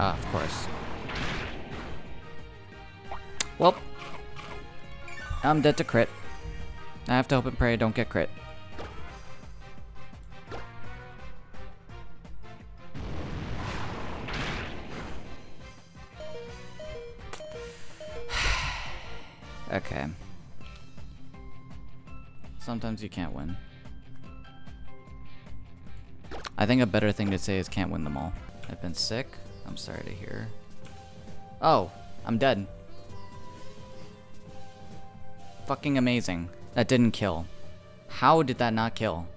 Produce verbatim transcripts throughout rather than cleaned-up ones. Ah, of course. Well, I'm dead to crit. I have to hope and pray I don't get crit. Okay. Sometimes you can't win. I think a better thing to say is can't win them all. I've been sick. I'm sorry to hear. Oh, I'm dead. Fucking amazing. That didn't kill. How did that not kill?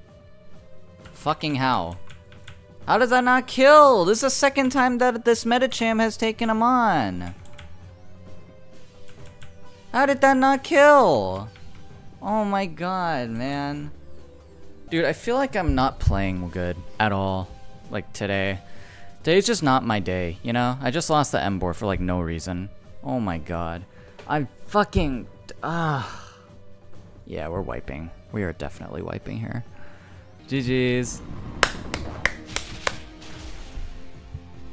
Fucking how? How does that not kill? This is the second time that this Medicham has taken him on. How did that not kill? Oh my god, man. Dude, I feel like I'm not playing good at all. Like today. Today's just not my day, you know? I just lost the Emboar for like no reason. Oh my god. I'm fucking... Ah. Uh. Yeah, we're wiping. We are definitely wiping here. G G's.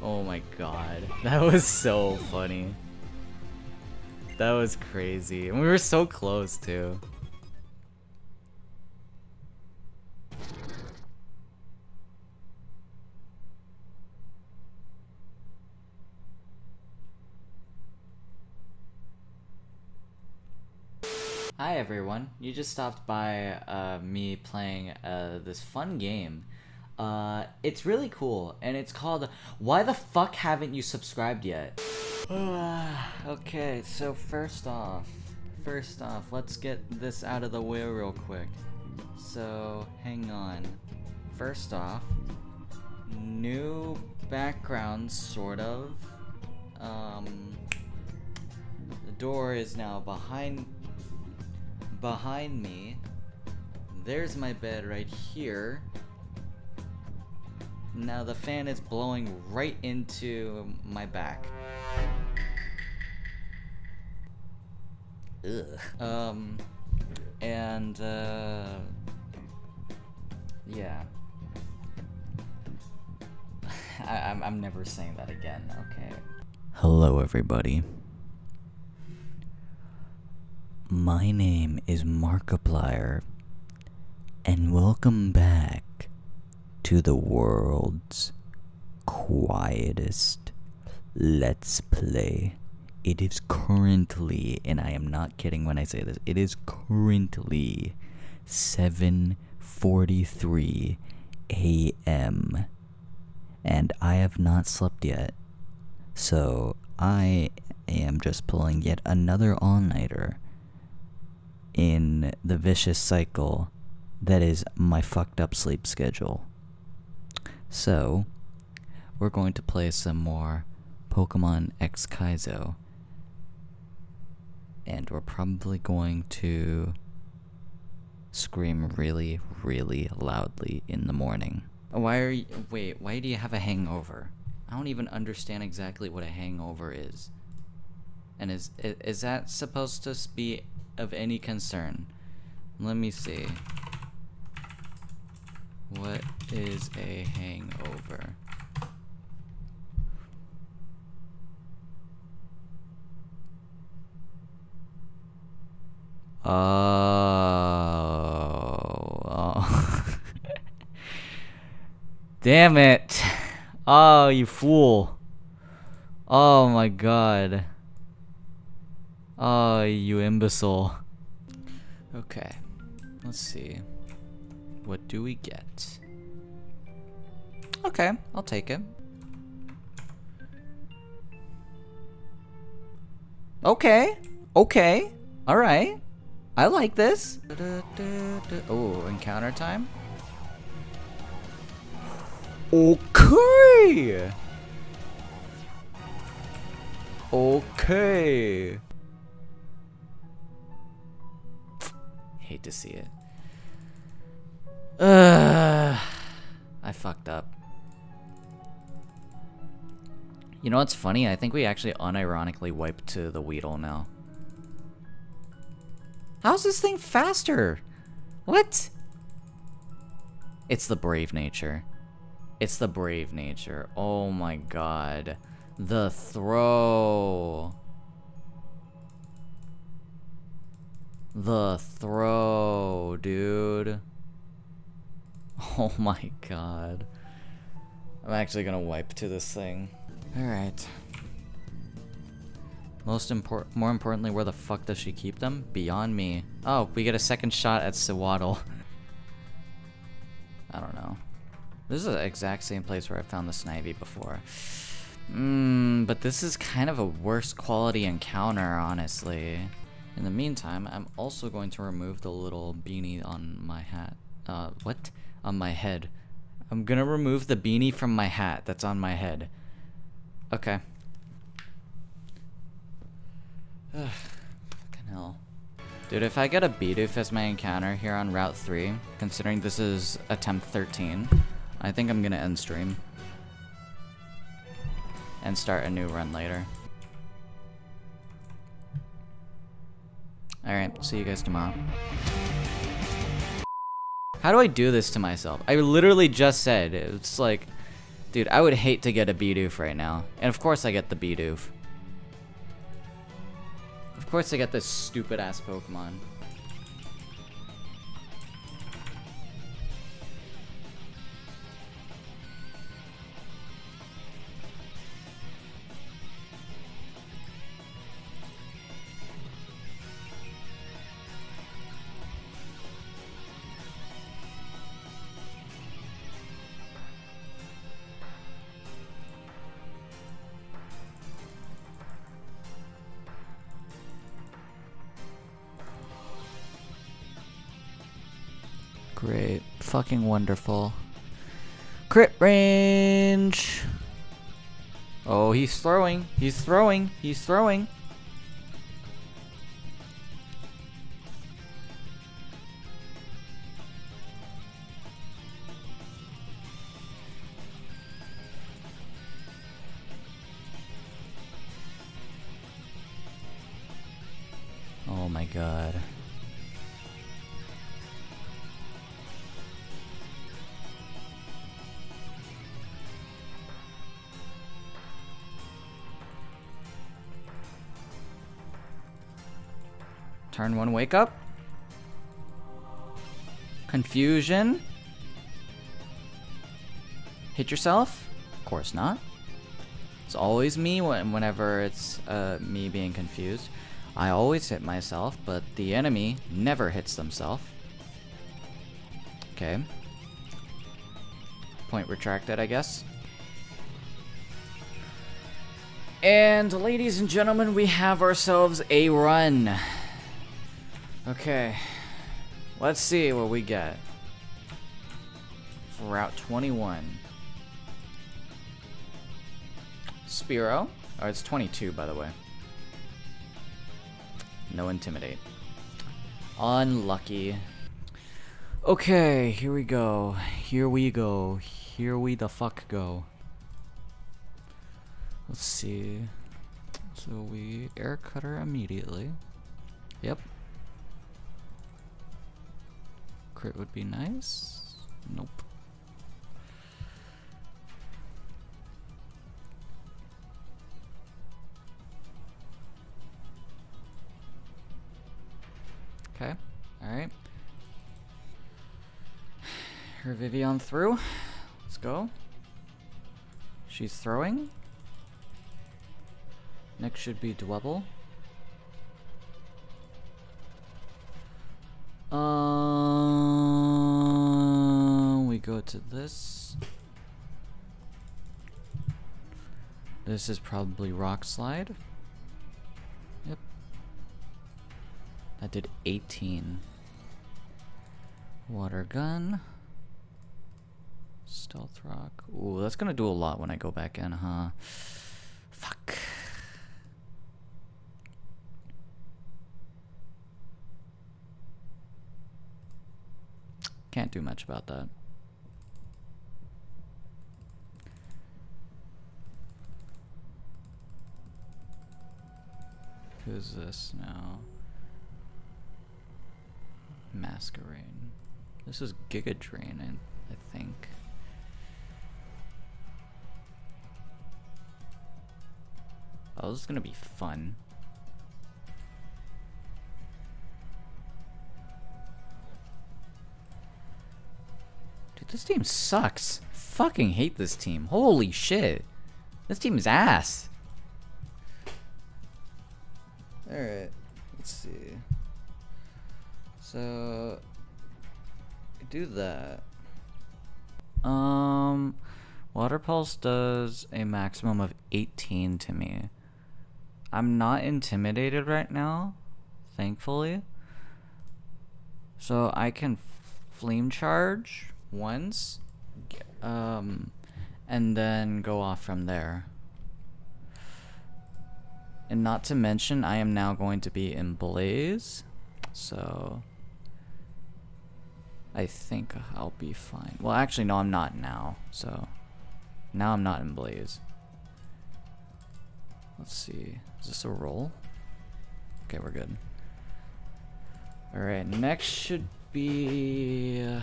Oh my god. That was so funny. That was crazy. And we were so close, too. Hi, everyone. You just stopped by uh, me playing uh, this fun game. Uh, it's really cool, and it's called Why the Fuck Haven't You Subscribed Yet? Okay, so first off, first off, let's get this out of the way real quick. So, hang on. First off, new background, sort of. Um, the door is now behind, behind me. There's my bed right here. Now the fan is blowing right into my back. Ugh. Um, and, uh, yeah. I, I'm, I'm never saying that again, okay. Hello, everybody. My name is Markiplier, and welcome back to the world's quietest Let's Play. It is currently, and I am not kidding when I say this, it is currently seven forty-three A M and I have not slept yet, so I am just pulling yet another all-nighter in the vicious cycle that is my fucked up sleep schedule. So, we're going to play some more Pokemon X Kaizo. And we're probably going to scream really, really loudly in the morning. Why are you- wait, why do you have a hangover? I don't even understand exactly what a hangover is. And is, is that supposed to be of any concern? Let me see. What is a hangover? Oh, oh. Damn it. Oh, you fool. Oh my god. Oh, you imbecile. Okay, let's see. What do we get? Okay, I'll take it. Okay, okay, alright. I like this. Oh, encounter time. Okay. Okay. Hate to see it. Uh, I fucked up. You know what's funny? I think we actually unironically wiped to the Weedle now. How's this thing faster? What? It's the brave nature. It's the brave nature. Oh my god. The throw. The throw, dude. Oh my god. I'm actually gonna wipe to this thing. Alright. Most important, more importantly, where the fuck does she keep them? Beyond me. Oh, we get a second shot at Sewaddle. I don't know. This is the exact same place where I found the Snivy before. Mmm, but this is kind of a worse quality encounter, honestly. In the meantime, I'm also going to remove the little beanie on my hat. Uh, what? On my head. I'm gonna remove the beanie from my hat that's on my head. Okay. Ugh, fucking hell. Dude, if I get a Bidoof as my encounter here on Route three, considering this is attempt thirteen, I think I'm gonna end stream. And start a new run later. Alright, see you guys tomorrow. How do I do this to myself? I literally just said, it's like, dude, I would hate to get a Bidoof right now. And of course I get the Bidoof. Of course I get this stupid ass Pokemon. Great. Fucking wonderful. Crit range! Oh, he's throwing. He's throwing. He's throwing. Oh my god. Turn one, wake up. Confusion. Hit yourself? Of course not. It's always me when, whenever it's uh, me being confused. I always hit myself, but the enemy never hits themselves. Okay. Point retracted, I guess. And ladies and gentlemen, we have ourselves a run. Okay, let's see what we get. Route twenty-one. Spearow. Oh, it's twenty-two, by the way. No Intimidate. Unlucky. Okay, here we go. Here we go. Here we the fuck go. Let's see. So we air cutter immediately. Yep. Crit would be nice. Nope. Okay. Alright. Her Vivian through. Let's go. She's throwing. Next should be Dwebble. Um, we go to this. This is probably Rock Slide. Yep. That did eighteen. Water Gun. Stealth Rock. Ooh, that's gonna do a lot when I go back in, huh? Fuck. Can't do much about that. Who's this now? Masquerade. This is Giga Drain, I, I think. Oh, this is gonna be fun. Dude, this team sucks. Fucking hate this team. Holy shit. This team is ass. Alright, let's see. So, do that. Um, Water Pulse does a maximum of eighteen to me. I'm not intimidated right now, thankfully. So I can Flame Charge once, um, and then go off from there. And not to mention, I am now going to be in Blaze, so I think I'll be fine. Well, actually, no, I'm not now, so now I'm not in Blaze. Let's see. Is this a roll? Okay, we're good. Alright, next should be... Uh,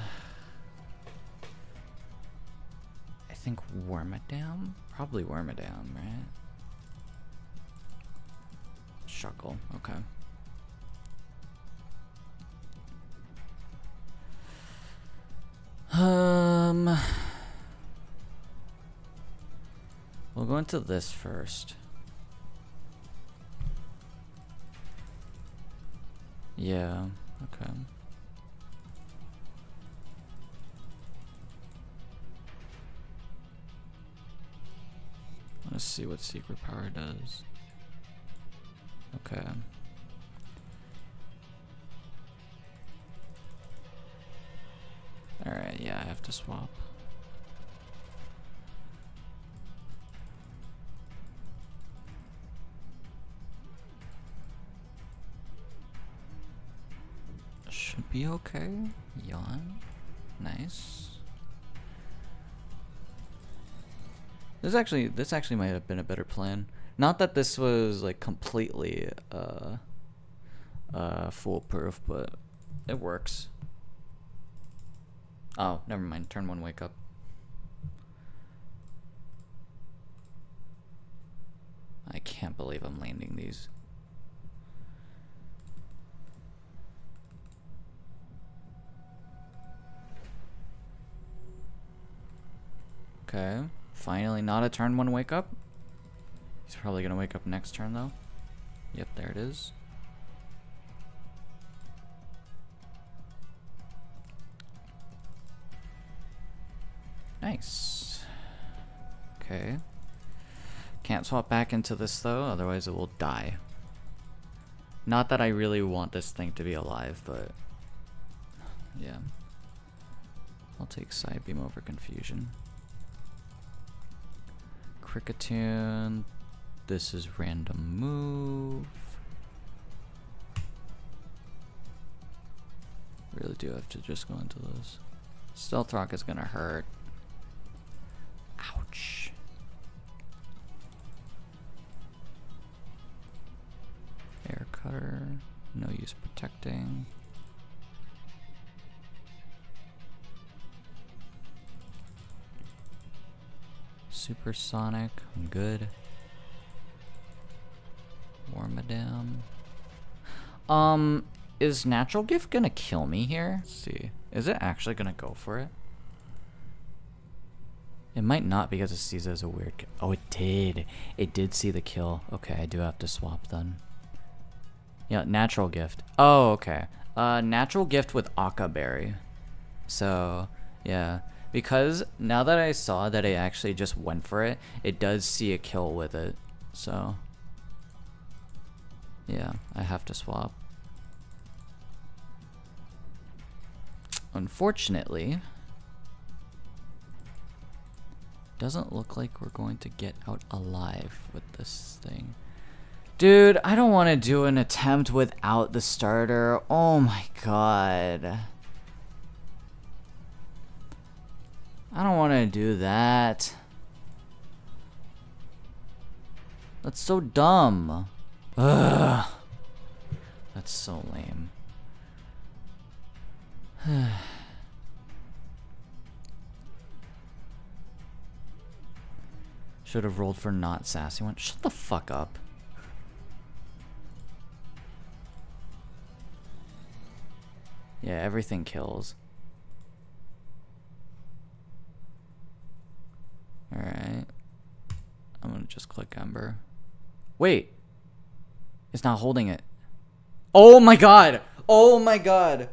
I think Wormadam? Probably Wormadam, right? Shuckle, okay. Um, we'll go into this first. Yeah, okay. Let's see what Secret Power does. Okay. Alright, yeah, I have to swap. Should be okay. Yawn. Nice. This actually, this actually might have been a better plan. Not that this was like completely uh, uh, foolproof, but it works. Oh, never mind. Turn one, wake up. I can't believe I'm landing these. Okay. Finally, not a turn one, wake up. He's probably gonna wake up next turn, though. Yep, there it is. Nice. Okay. Can't swap back into this though, otherwise it will die. Not that I really want this thing to be alive, but yeah. I'll take Side Beam over Confusion. Cricketune. This is random move. Really do have to just go into this. Stealth Rock is gonna hurt. Ouch. Air Cutter, no use protecting. Supersonic, I'm good. Wormadam. Um, is Natural Gift gonna kill me here? Let's see, is it actually gonna go for it? It might not because it sees it as a weird kill. Oh, it did. It did see the kill. Okay, I do have to swap then. Yeah, Natural Gift. Oh, okay. Uh, Natural Gift with Aka Berry. So, yeah. Because now that I saw that I actually just went for it, it does see a kill with it. So, yeah, I have to swap. Unfortunately, doesn't look like we're going to get out alive with this thing. Dude, I don't want to do an attempt without the starter. Oh my god. I don't want to do that. That's so dumb. Ugh. That's so lame. Should have rolled for not sassy one. Shut the fuck up. Yeah, everything kills. Alright. I'm gonna just click Ember. Wait! It's not holding it. Oh my god! Oh my god!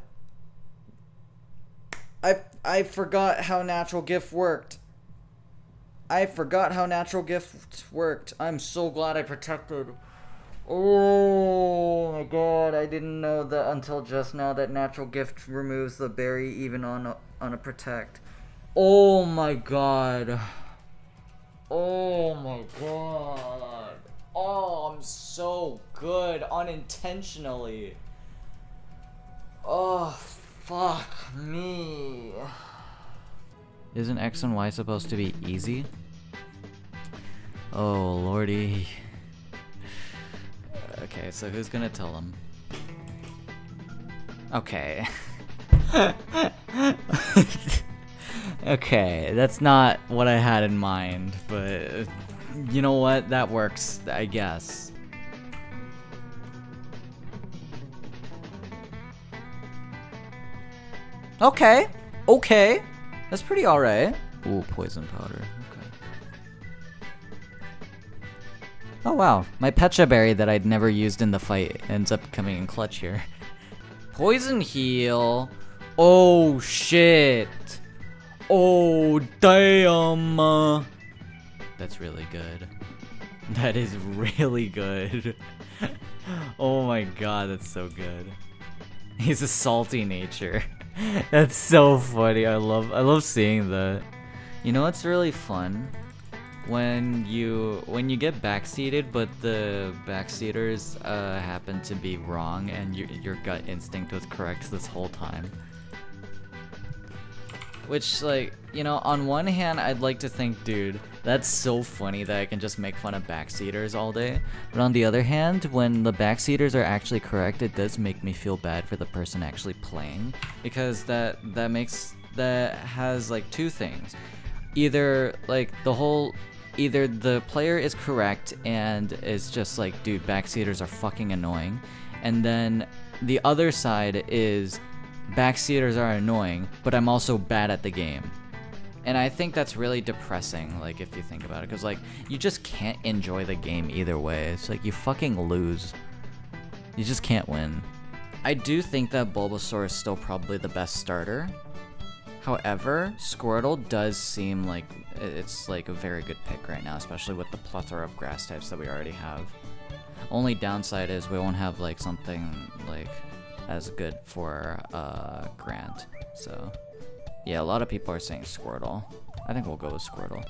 I I forgot how natural gift worked. I forgot how natural gift worked. I'm so glad I protected. Oh my god, I didn't know that until just now that natural gift removes the berry even on a, on a protect. Oh my god. Oh my god. Oh, I'm so good unintentionally. Oh, fuck me. Isn't X and Y supposed to be easy? Oh, lordy. Okay, so who's gonna tell him? Okay. Okay, that's not what I had in mind, but you know what? That works, I guess. Okay, okay. That's pretty alright. Ooh, poison powder. Okay. Oh wow, my Pecha Berry that I'd never used in the fight ends up coming in clutch here. Poison heal. Oh shit. Oh damn. That's really good. That is really good. Oh my god, that's so good. He's a salty nature. That's so funny. I love I love seeing that. You know what's really fun? When you when you get backseated, but the backseaters uh, happen to be wrong, and your your gut instinct was correct this whole time. Which, like, you know, on one hand, I'd like to think, dude, that's so funny that I can just make fun of backseaters all day. But on the other hand, when the backseaters are actually correct, it does make me feel bad for the person actually playing. Because that, that makes, that has, like, two things. Either, like, the whole, either the player is correct and is just like, dude, backseaters are fucking annoying. And then the other side is... backseaters are annoying, but I'm also bad at the game. And I think that's really depressing, like, if you think about it, because, like, you just can't enjoy the game either way. It's like, you fucking lose. You just can't win. I do think that Bulbasaur is still probably the best starter. However, Squirtle does seem like it's, like, a very good pick right now, especially with the plethora of grass types that we already have. Only downside is we won't have, like, something, like... as good for uh, Grant. So yeah, a lot of people are saying Squirtle. I think we'll go with Squirtle.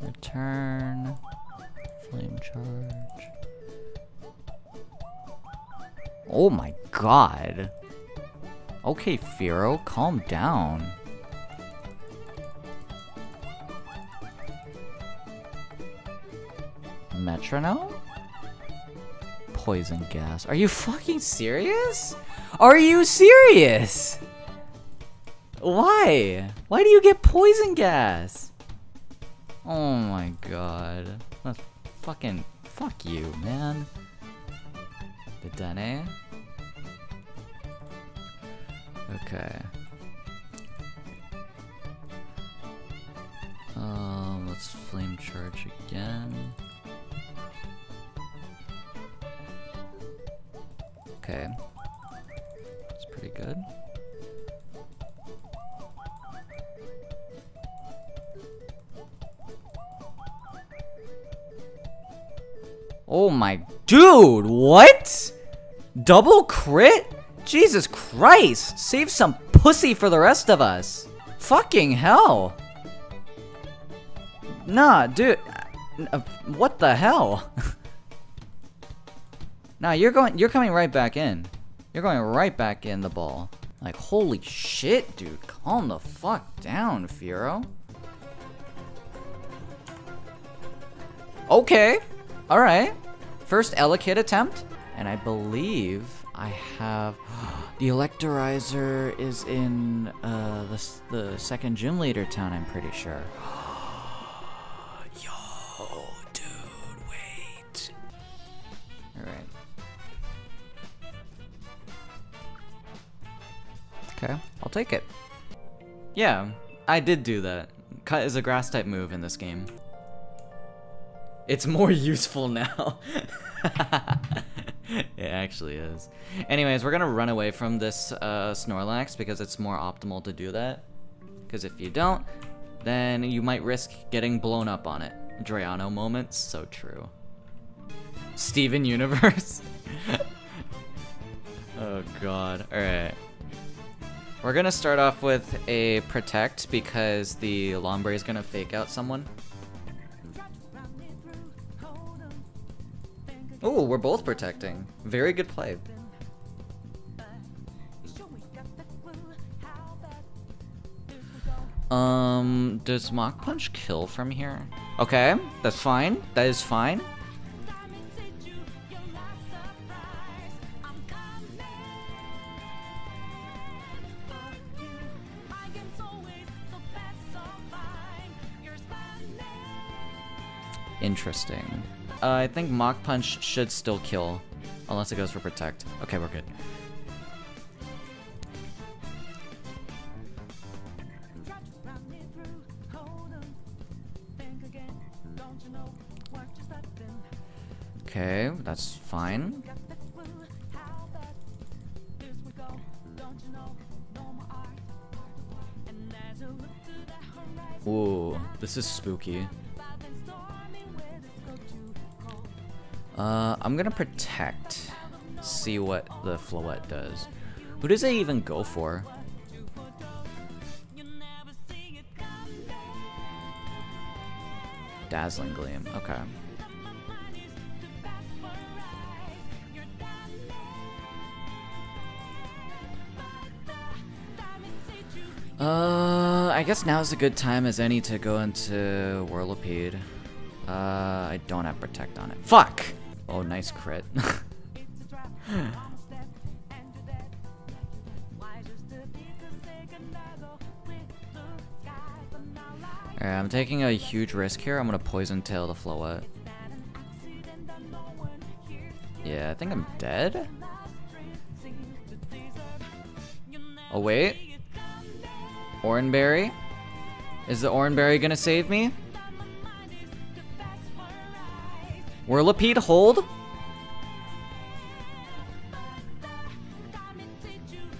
Return, flame charge. Oh my god. Okay, Firo, calm down. Metronome? Poison gas. Are you fucking serious? Are you serious? Why? Why do you get poison gas? Oh my god. That's fucking... fuck you, man. The Dene? Okay. Um, let's flame charge again. Okay. That's pretty good. Oh my dude, what? Double crit? Jesus Christ! Save some pussy for the rest of us! Fucking hell! Nah, dude... Uh, what the hell? Nah, you're going- you're coming right back in. You're going right back in the ball. Like, holy shit, dude. Calm the fuck down, Firo. Okay! Alright. First Elekid attempt. And I believe I have... the Electrizer is in uh, the, the second gym leader town, I'm pretty sure. Yo, dude, wait. Alright. Okay, I'll take it. Yeah, I did do that. Cut is a grass type move in this game. It's more useful now. It actually is. Anyways, we're gonna run away from this uh, Snorlax because it's more optimal to do that. Because if you don't, then you might risk getting blown up on it. Drayano moments, so true. Steven Universe. Oh god, alright. We're gonna start off with a Protect because the Lombre is gonna fake out someone. Ooh, we're both protecting. Very good play. Um, does Mach Punch kill from here? Okay, that's fine. That is fine. Interesting. Uh, I think Mach Punch should still kill, unless it goes for Protect. Okay, we're good. Okay, that's fine. Ooh, this is spooky. Uh, I'm gonna Protect, see what the Floette does. Who does it even go for? Dazzling Gleam, okay. Uh, I guess now's a good time as any to go into Whirlipede. Uh, I don't have Protect on it. Fuck! Oh, nice crit. Alright, I'm taking a huge risk here. I'm gonna Poison Tail the Floette. Yeah, I think I'm dead? Oh, wait. Oran Berry? Is the Oran Berry gonna save me? Whirlipede hold?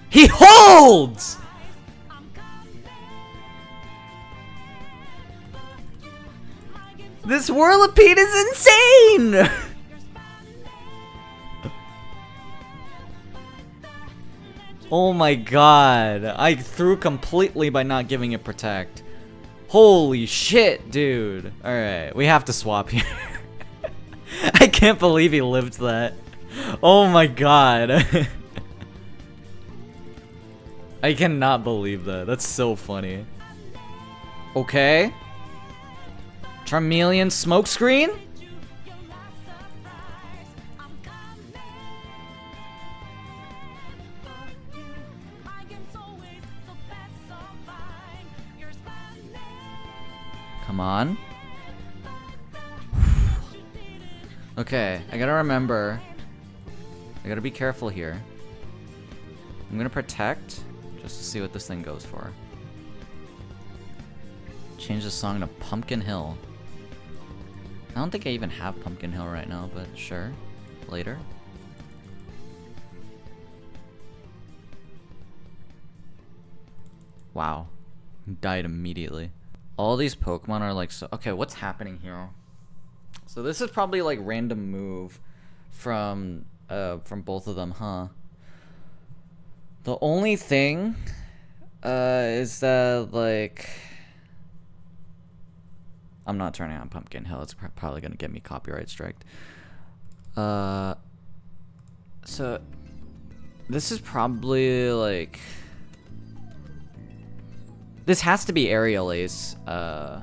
He holds! This Whirlipede is insane! Oh my god. I threw completely by not giving it Protect. Holy shit, dude. Alright, we have to swap here. I can't believe he lived that. Oh my god. I cannot believe that. That's so funny. Okay. Charmeleon smokescreen? Come on. Okay, I gotta remember. I gotta be careful here. I'm gonna Protect just to see what this thing goes for. Change the song to Pumpkin Hill. I don't think I even have Pumpkin Hill right now, but sure. Later. Wow. Died immediately. All these Pokemon are like so. Okay, what's happening here? So this is probably like random move from uh, from both of them, huh? The only thing uh, is that like I'm not turning on Pumpkin Hill. It's probably gonna get me copyright striked. Uh, so this is probably like this has to be Aerial Ace. Uh.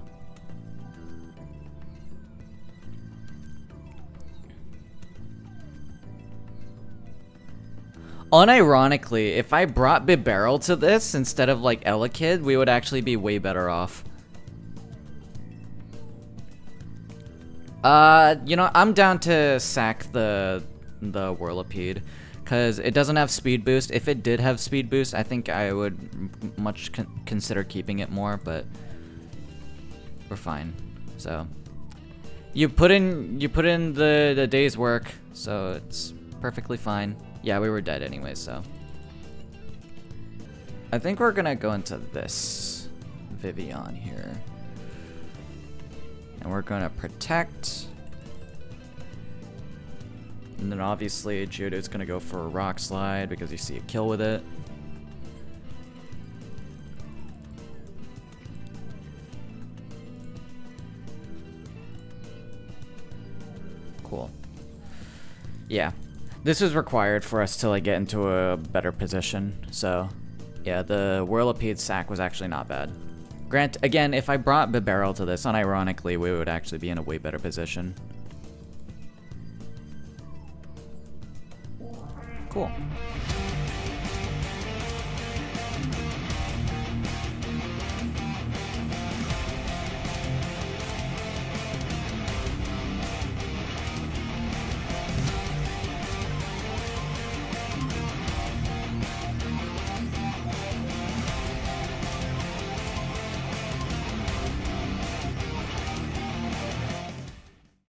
Unironically, if I brought Bibarel to this instead of like Elekid, we would actually be way better off. Uh, you know, I'm down to sack the the Whirlipede, because it doesn't have speed boost. If it did have speed boost, I think I would much con consider keeping it more, but we're fine. So you put in you put in the, the day's work, so it's perfectly fine. Yeah, we were dead anyway, so I think we're gonna go into this Vivian here. And we're gonna protect. And then obviously Geodude's gonna go for a rock slide because you see a kill with it. Cool. Yeah. This is required for us to like get into a better position. So yeah, the Whirlipede sack was actually not bad. Grant, again, if I brought Bibarel to this, unironically, we would actually be in a way better position. Cool.